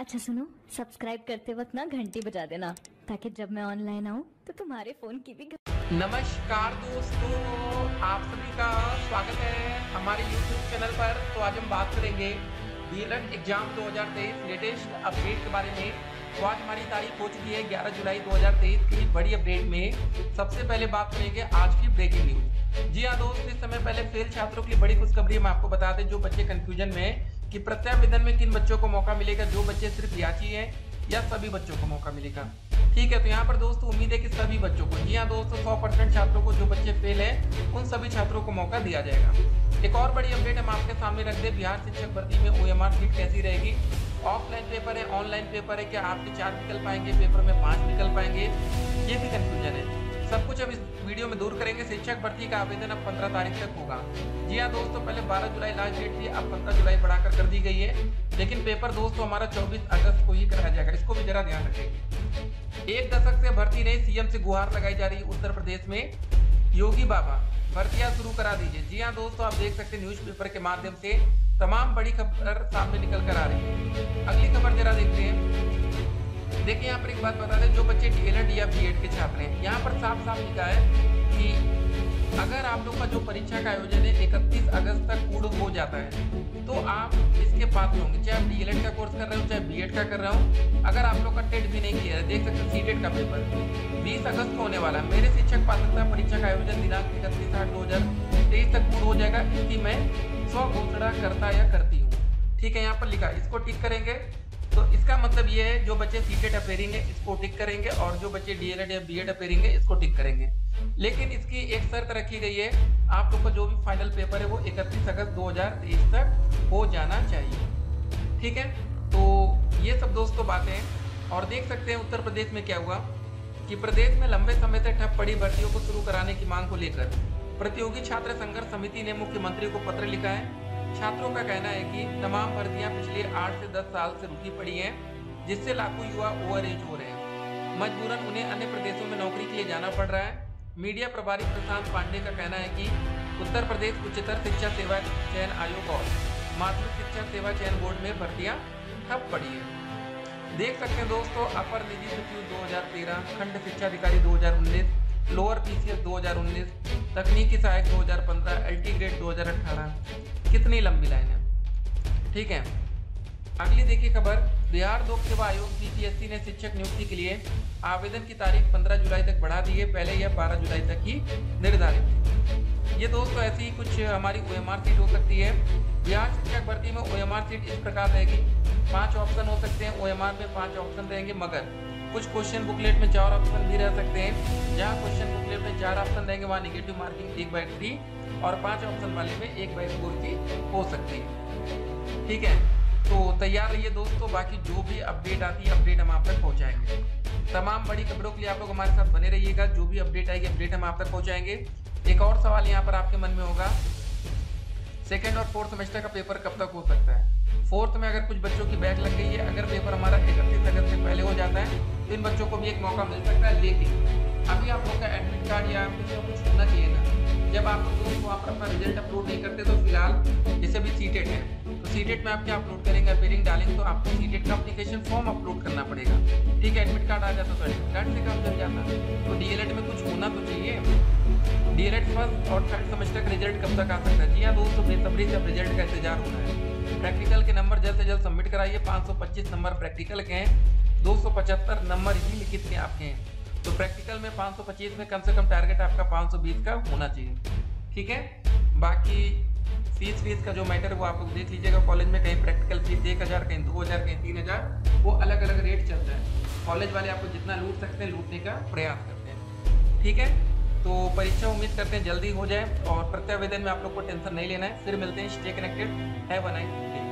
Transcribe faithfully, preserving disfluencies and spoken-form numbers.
अच्छा सुनो, सब्सक्राइब करते वक्त ना घंटी बजा देना ताकि जब मैं ऑनलाइन आऊँ तो तुम्हारे फोन की भी। नमस्कार दोस्तों, आप सभी का स्वागत है हमारे YouTube चैनल पर। तो आज हम बात करेंगे बीरल एग्जाम दो हज़ार तेईस लेटेस्ट अपडेट के बारे में। तो आज हमारी तारीख हो चुकी है ग्यारह जुलाई दो हज़ार तेईस की बड़ी अपडेट में। सबसे पहले बात करेंगे आज की ब्रेकिंग न्यूज। जी हाँ दोस्त, इस समय पहले फेल छात्रों की बड़ी खुशखबरी हम आपको बता दें, जो बच्चे कंफ्यूजन में कि प्रत्यावेदन में किन बच्चों को मौका मिलेगा, जो बच्चे सिर्फ याची हैं या सभी बच्चों को मौका मिलेगा। ठीक है, तो यहाँ पर दोस्तों उम्मीद है कि सभी बच्चों को, जी हाँ दोस्तों सौ परसेंट छात्रों को, जो बच्चे फेल हैं उन सभी छात्रों को मौका दिया जाएगा। एक और बड़ी अपडेट हम आपके सामने रख दे, बिहार शिक्षक भर्ती में ओ एम आर सीट कैसी रहेगी। ऑफलाइन पेपर है, ऑनलाइन पेपर है, क्या आपके चार निकल पाएंगे पेपर में, पाँच निकल पाएंगे, ये भी कन्फ्यूजन है। सब कुछ अब इस वीडियो में दूर करेंगे। शिक्षक भर्ती का आवेदन अब पंद्रह तारीख तक होगा। जी हाँ दोस्तों, पहले बारह जुलाई लास्ट डेट थी, अब पंद्रह जुलाई बढ़ाकर कर दी गई है। लेकिन पेपर दोस्तों हमारा चौबीस अगस्त को ही कराया जाएगा, इसको भी जरा ध्यान रखें। एक दशक से भर्ती नहीं, सीएम से गुहार लगाई जा रही है। उत्तर प्रदेश में योगी बाबा, भर्तियां शुरू करा दीजिए। जी हाँ दोस्तों, आप देख सकते हैं न्यूज पेपर के माध्यम से तमाम बड़ी खबर सामने निकल कर आ रही है। अगली खबर जरा देखते हैं। देखिए यहाँ पर एक बात बता दें, जो बच्चे डीएलएड या बीएड के छात्र हैं, यहाँ पर साफ साफ लिखा है कि अगर आप लोग का जो परीक्षा का आयोजन है इकतीस अगस्त तक पूर्ण हो जाता है तो आप इसके पात्र होंगे, चाहे आप डीएलएड का कोर्स कर रहे हो, चाहे बीएड का कर रहे हो। अगर आप लोग का टेट भी नहीं किया है, देख सकते हैं सीटेट का पेपर बीस अगस्त को होने वाला है। मेरे शिक्षक पात्रता परीक्षा का आयोजन दिनांक इकतीस आठ दो हजार तेईस तक पूर्ण हो जाएगा, इसकी मैं स्व घोषणा करता या करती हूँ। ठीक है, यहाँ पर लिखा, इसको टिक करेंगे। तो इसका मतलब ये है, जो बच्चे सीटेट अपेयरिंग है इसको टिक करेंगे, और जो बच्चे डीएलएड या बीएड अपेयरिंग है इसको टिक करेंगे। लेकिन इसकी एक शर्त रखी गई है, आप लोग का जो भी फाइनल पेपर है वो इकतीस अगस्त दो हज़ार तेईस तक हो जाना चाहिए। ठीक है, तो ये सब दोस्तों बातें हैं। और देख सकते हैं उत्तर प्रदेश में क्या हुआ कि प्रदेश में लंबे समय से ठप पड़ी भर्तियों को शुरू कराने की मांग को लेकर प्रतियोगी छात्र संघर्ष समिति ने मुख्यमंत्री को पत्र लिखा है। छात्रों का कहना है कि तमाम भर्तियां पिछले आठ से दस साल से रुकी पड़ी हैं, जिससे लाखों युवा ओवर एज हो रहे हैं। मजबूरन उन्हें अन्य प्रदेशों में नौकरी के लिए जाना पड़ रहा है। मीडिया प्रभारी प्रशांत पांडे का कहना है कि उत्तर प्रदेश उच्चतर शिक्षा सेवा चयन आयोग और माध्यमिक शिक्षा सेवा चयन बोर्ड में भर्तियाँ ठप पड़ी है। देख सकते हैं दोस्तों, अपर निजी सचिव दो हज़ार तेरह, खंड शिक्षा अधिकारी दो हज़ार उन्नीस, लोअर पी सी एस दो हज़ार उन्नीस, तकनीकी सहायक दो हज़ार पंद्रह, एल टी ग्रेड दो हज़ार अठारह, कितनी लंबी लाइन है। ठीक है, अगली देखिए खबर। बिहार लोक सेवा आयोग बी पी एस सी ने शिक्षक नियुक्ति के लिए आवेदन की तारीख पंद्रह जुलाई तक बढ़ा दी है, पहले यह बारह जुलाई तक ही निर्धारित थी। ये दोस्तों ऐसी ही कुछ हमारी ओ एम आर सीट हो सकती है। बिहार शिक्षक भर्ती में ओ एम आर सीट इस प्रकार रहेगी, पाँच ऑप्शन हो सकते हैं। ओ एम आर में पाँच ऑप्शन रहेंगे, मगर कुछ क्वेश्चन बुकलेट में चार ऑप्शन भी रह सकते हैं। जहाँ क्वेश्चन बुकलेट में चार ऑप्शन रहेंगे वहाँ निगेटिव मार्किंग एक बाई थ्री और पांच ऑप्शन वाले में एक बाई फोर की हो सकती है। ठीक है, तो तैयार रहिए दोस्तों, बाकी जो भी अपडेट आती है अपडेट हम आप तक पहुंचाएंगे। तमाम बड़ी खबरों के लिए आप लोग हमारे साथ बने रहिएगा, जो भी अपडेट आएगी अपडेट हम आप तक पहुंचाएंगे। एक और सवाल यहाँ पर आपके मन में होगा, सेकेंड और फोर्थ सेमेस्टर का पेपर कब तक हो सकता है। फोर्थ में अगर कुछ बच्चों की बैक लग गई है, अगर पेपर हमारा इकतीस अगस्त से पहले हो जाता है तो इन बच्चों को भी एक मौका मिल सकता है। लेकिन अभी आप लोग का एडमिट कार्ड या कुछ कुछ होना चाहिए ना, जब आप लोग वहाँ पर अपना रिजल्ट अपलोड नहीं करते। तो फिलहाल जैसे भी सीटेट है, तो सीटेट में आप क्या अपलोड करेंगे, अपेयरिंग डालेंगे तो आपको सीटेट का अप्लीकेशन फॉर्म अपलोड करना पड़ेगा। ठीक है, एडमिट कार्ड आ जाता तो एडमिट कार्ड से काम चल जाता। तो डीएलएड में कुछ होना तो चाहिए। डीएलएड फर्स्ट और थर्ड सेमेस्टर का रिजल्ट कब तक आ सकता है। जी हाँ दोस्तों, बेसब्री से अब रिजल्ट का इंतजार होना है। प्रैक्टिकल के नंबर जल्द से जल्द सबमिट कराइए। पाँच सौ पच्चीस नंबर प्रैक्टिकल के हैं, दो सौ पचहत्तर नंबर ही लिखित के आपके हैं। तो प्रैक्टिकल में पाँच सौ पच्चीस में कम से कम टारगेट आपका पाँच सौ बीस का होना चाहिए। ठीक है, बाकी फीस फीस का जो मैटर है वो आप लोग देख लीजिएगा। कॉलेज में कहीं प्रैक्टिकल फीस एक हज़ार कहीं दो हज़ार कहीं तीन हज़ार वो अलग अलग रेट चलता है। कॉलेज वाले आपको जितना लूट सकते हैं लूटने का प्रयास करते हैं। ठीक है, तो परीक्षा उम्मीद करते हैं जल्दी हो जाए और प्रत्यावेदन में आप लोग को टेंशन नहीं लेना है। फिर मिलते हैं, stay connected, have a nice day.